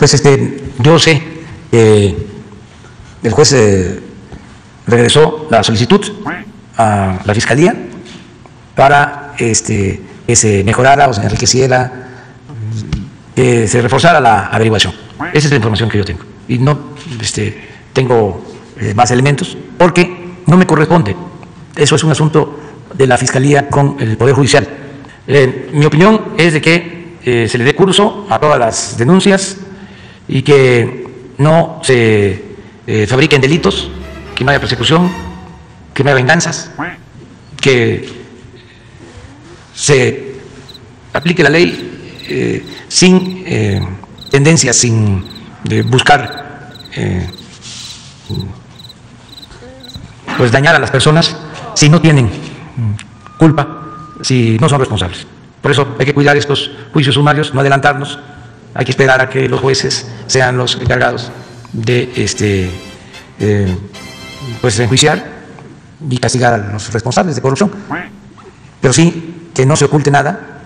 Pues yo sé que el juez regresó la solicitud a la Fiscalía para que se mejorara o se enriqueciera, que se reforzara la averiguación. Esa es la información que yo tengo. Y no tengo más elementos porque no me corresponde. Eso es un asunto de la Fiscalía con el Poder Judicial. Mi opinión es de que se le dé curso a todas las denuncias y que no se fabriquen delitos, que no haya persecución, que no haya venganzas, que se aplique la ley sin tendencias, sin buscar pues dañar a las personas si no tienen culpa, si no son responsables. Por eso hay que cuidar estos juicios sumarios, no adelantarnos. Hay que esperar a que los jueces sean los encargados de pues enjuiciar y castigar a los responsables de corrupción. Pero sí que no se oculte nada,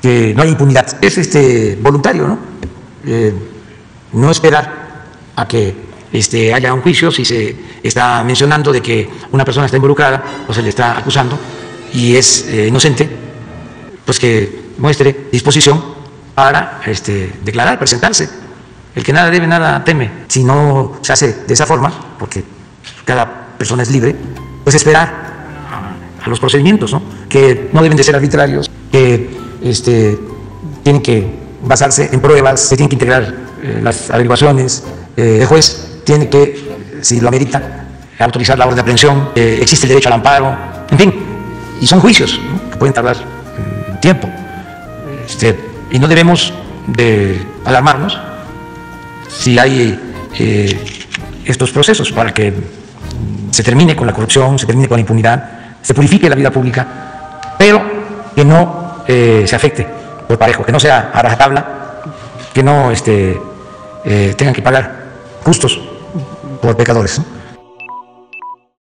que no haya impunidad. Es voluntario, ¿no? No esperar a que haya un juicio si se está mencionando de que una persona está involucrada o se le está acusando y es inocente, pues que muestre disposición para declarar, presentarse. El que nada debe, nada teme. Si no se hace de esa forma, porque cada persona es libre, pues esperar a los procedimientos, ¿no? Que no deben de ser arbitrarios, que tienen que basarse en pruebas, se tienen que integrar las averiguaciones, el juez tiene que, si lo amerita, autorizar la orden de aprehensión, existe el derecho al amparo, en fin, y son juicios, ¿no? Que pueden tardar tiempo. Y no debemos de alarmarnos si hay estos procesos para que se termine con la corrupción, se termine con la impunidad, se purifique la vida pública, pero que no se afecte por parejo, que no sea a rajatabla, que no tengan que pagar justos por pecadores, ¿no?